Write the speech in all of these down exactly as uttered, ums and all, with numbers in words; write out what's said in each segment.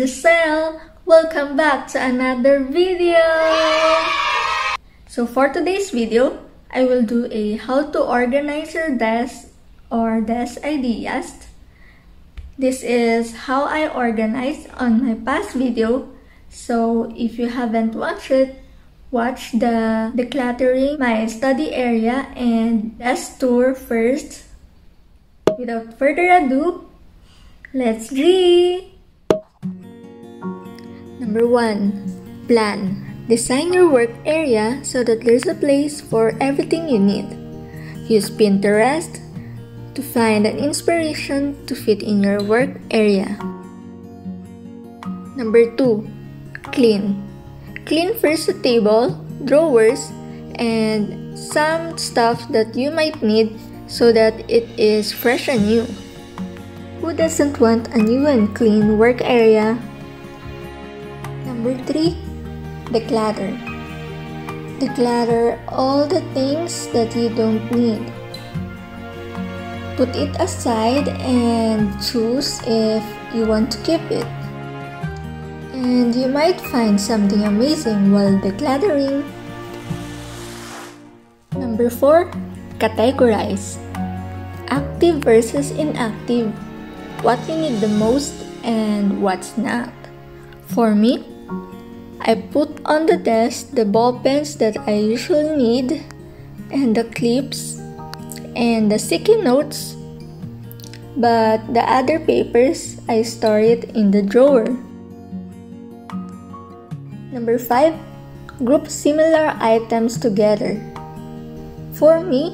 Giselle! Welcome back to another video! So for today's video, I will do a how to organize your desk or desk ideas. This is how I organized on my past video, so if you haven't watched it, watch the decluttering my study area and desk tour first. Without further ado, let's read! Number one. Plan. Design your work area so that there's a place for everything you need. Use Pinterest to find an inspiration to fit in your work area. Number two. Clean. Clean first the table, drawers, and some stuff that you might need so that it is fresh and new. Who doesn't want a new and clean work area? Number three. Declutter. Declutter all the things that you don't need. Put it aside and choose if you want to keep it. And you might find something amazing while decluttering. Number four. Categorize. Active versus inactive. What you need the most and what's not. For me, I put on the desk the ball pens that I usually need, and the clips, and the sticky notes, but the other papers, I store it in the drawer. Number five. Group similar items together. For me,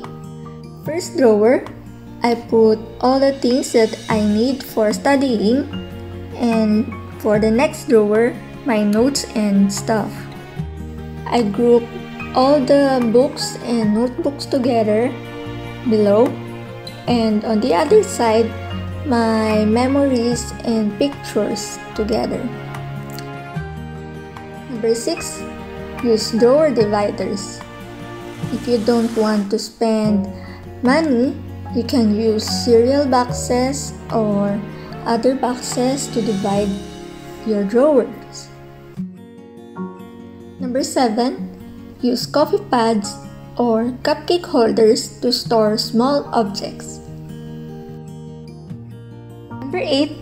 first drawer, I put all the things that I need for studying, and for the next drawer, my notes and stuff. I group all the books and notebooks together below, and on the other side, my memories and pictures together. Number six. Use drawer dividers. If you don't want to spend money, you can use cereal boxes or other boxes to divide your drawers. Number seven. Use coffee pads or cupcake holders to store small objects. Number eight.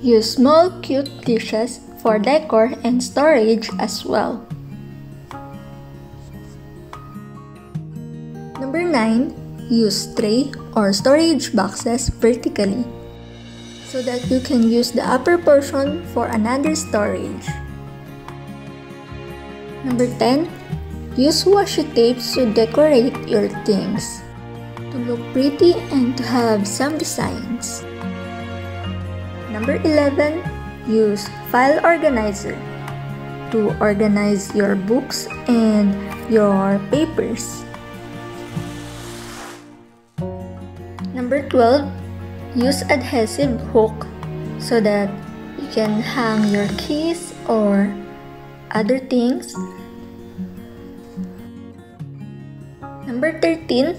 Use small cute dishes for decor and storage as well. Number nine. Use tray or storage boxes vertically so that you can use the upper portion for another storage. Number ten. Use washi tapes to decorate your things, to look pretty and to have some designs. Number eleven. Use file organizer to organize your books and your papers. Number twelve. Use adhesive hook so that you can hang your keys or other things. Number thirteen.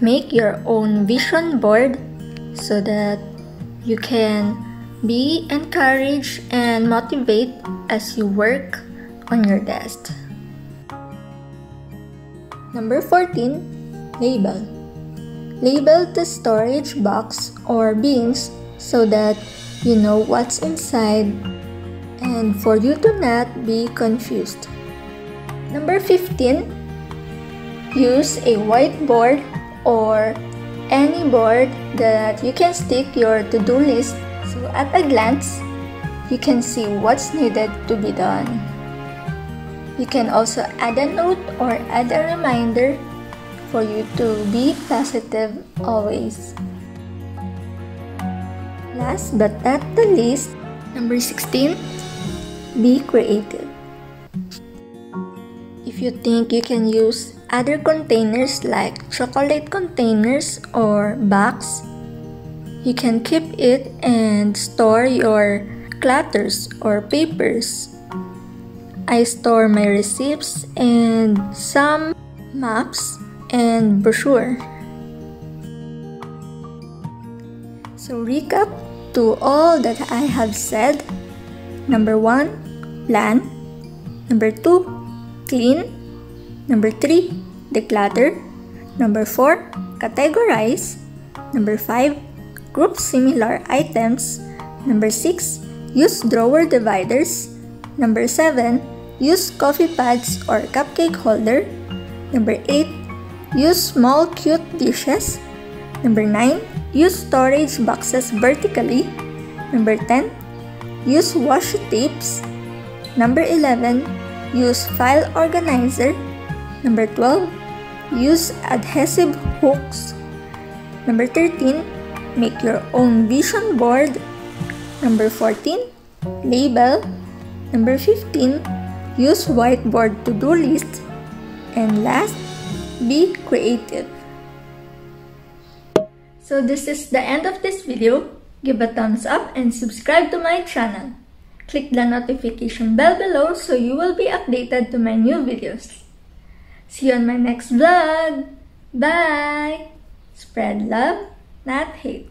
Make your own vision board so that you can be encouraged and motivated as you work on your desk. Number fourteen. Label. Label the storage box or bins so that you know what's inside and for you to not be confused. Number fifteen. Use a whiteboard or any board that you can stick your to-do list so at a glance, you can see what's needed to be done. You can also add a note or add a reminder for you to be positive always. Last but not the least, number sixteen, be creative. If you think you can use other containers like chocolate containers or bags, you can keep it and store your clutters or papers. I store my receipts and some maps and brochure. So recap to all that I have said, Number one, plan. Number two, clean. Number three, declutter. Number four, categorize. Number five, group similar items. Number six, use drawer dividers. Number seven, use coffee pads or cupcake holder. Number eight, use small cute dishes. Number nine, use storage boxes vertically. Number ten, use washi tapes. Number eleven, use file organizer. Number twelve, use adhesive hooks. Number thirteen, make your own vision board. Number fourteen, label. Number fifteen, use whiteboard to-do list. And last, be creative. So this is the end of this video. Give a thumbs up and subscribe to my channel. Click the notification bell below so you will be updated to my new videos. See you on my next vlog. Bye! Spread love, not hate.